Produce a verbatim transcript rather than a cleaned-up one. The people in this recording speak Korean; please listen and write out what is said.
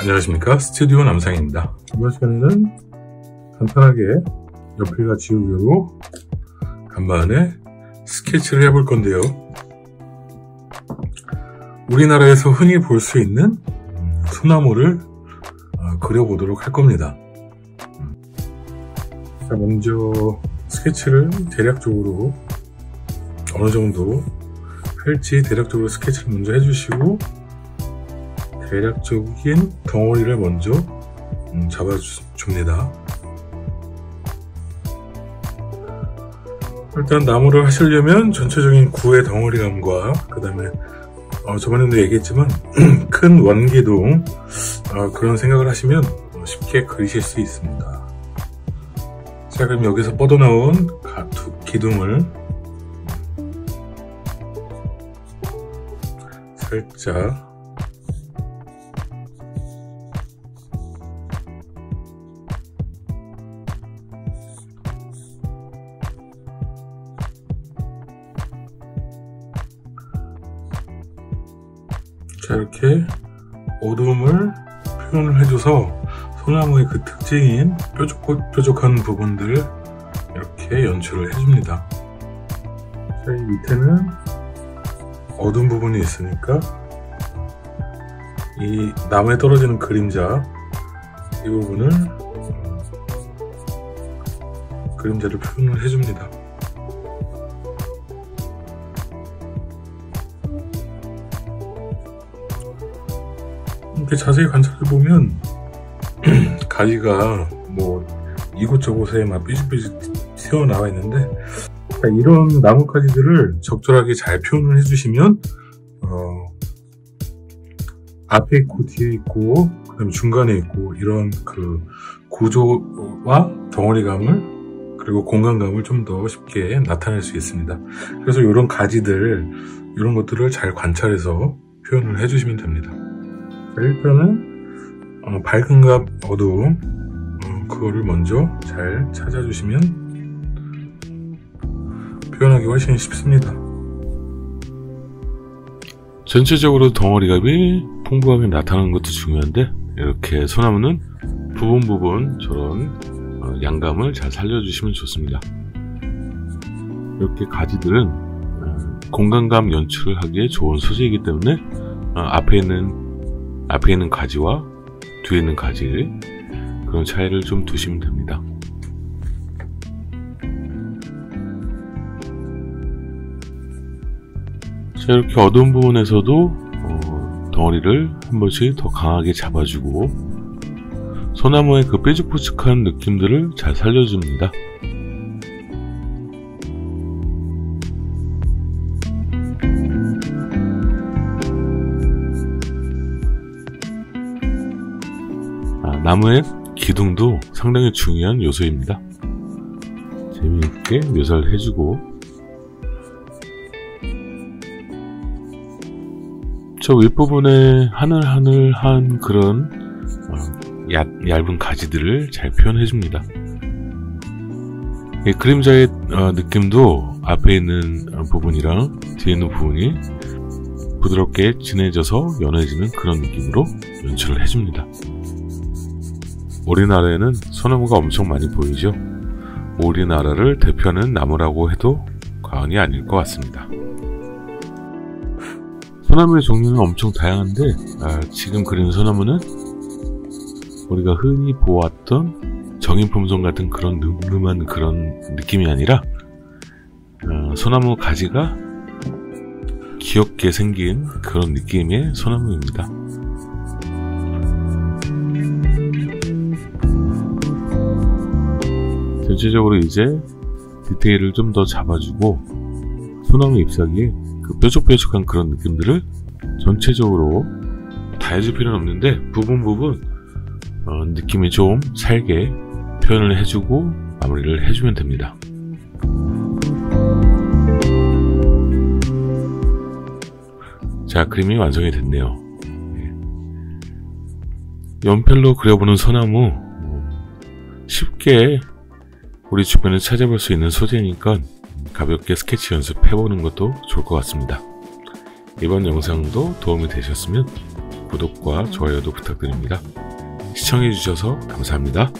안녕하십니까, 스튜디오 남상입니다. 이번 시간에는 간단하게 연필과 지우개로 간만에 스케치를 해볼 건데요. 우리나라에서 흔히 볼 수 있는 소나무를 그려보도록 할 겁니다. 자, 먼저 스케치를 대략적으로 어느 정도 할지 대략적으로 스케치를 먼저 해주시고, 대략적인 덩어리를 먼저 잡아줍니다. 일단 나무를 하시려면 전체적인 구의 덩어리감과 그 다음에 어, 저번에도 얘기했지만 큰 원기둥 어, 그런 생각을 하시면 쉽게 그리실 수 있습니다. 자, 그럼 여기서 뻗어나온 가툭 기둥을 살짝 자, 이렇게 어둠을 표현을 해줘서 소나무의 그 특징인 뾰족뾰족한 부분들을 이렇게 연출을 해줍니다. 자, 이 밑에는 어두운 부분이 있으니까 이 나무에 떨어지는 그림자, 이 부분을 그림자를 표현을 해줍니다. 이렇게 자세히 관찰해보면 가지가 뭐 이곳저곳에 막 삐죽삐죽 튀어나와 있는데, 이런 나뭇가지들을 적절하게 잘 표현을 해주시면 어, 앞에 있고 뒤에 있고 그 다음에 중간에 있고, 이런 그 구조와 덩어리감을 그리고 공간감을 좀 더 쉽게 나타낼 수 있습니다. 그래서 이런 가지들, 이런 것들을 잘 관찰해서 표현을 해주시면 됩니다. 일단은 어, 밝은과 어두움, 어, 그거를 먼저 잘 찾아주시면 표현하기 훨씬 쉽습니다. 전체적으로 덩어리감이 풍부하게 나타나는 것도 중요한데, 이렇게 소나무는 부분 부분 저런 어, 양감을 잘 살려주시면 좋습니다. 이렇게 가지들은 어, 공간감 연출을 하기에 좋은 소재이기 때문에 어, 앞에 있는 앞에 있는 가지와 뒤에 있는 가지, 그런 차이를 좀 두시면 됩니다. 자, 이렇게 어두운 부분에서도 어, 덩어리를 한 번씩 더 강하게 잡아주고 소나무의 그 뾰족뾰족한 느낌들을 잘 살려줍니다. 나무의 기둥도 상당히 중요한 요소입니다. 재미있게 묘사를 해주고, 저 윗부분에 하늘하늘한 그런 어, 얇, 얇은 가지들을 잘 표현해줍니다. 예, 그림자의 어, 느낌도 앞에 있는 부분이랑 뒤에 있는 부분이 부드럽게 진해져서 연해지는 그런 느낌으로 연출을 해줍니다. 우리나라에는 소나무가 엄청 많이 보이죠. 우리나라를 대표하는 나무라고 해도 과언이 아닐 것 같습니다. 소나무의 종류는 엄청 다양한데, 아, 지금 그리는 소나무는 우리가 흔히 보았던 정인품종 같은 그런 늠름한 그런 느낌이 아니라 아, 소나무 가지가 귀엽게 생긴 그런 느낌의 소나무입니다. 전체적으로 이제 디테일을 좀 더 잡아주고, 소나무 잎사귀에 그 뾰족뾰족한 그런 느낌들을 전체적으로 다 해줄 필요는 없는데 부분 부분 어, 느낌이 좀 살게 표현을 해주고 마무리를 해주면 됩니다. 자, 그림이 완성이 됐네요. 연필로 그려보는 소나무, 쉽게 우리 주변에 찾아볼 수 있는 소재니까 가볍게 스케치 연습해보는 것도 좋을 것 같습니다. 이번 영상도 도움이 되셨으면 구독과 좋아요도 부탁드립니다. 시청해주셔서 감사합니다.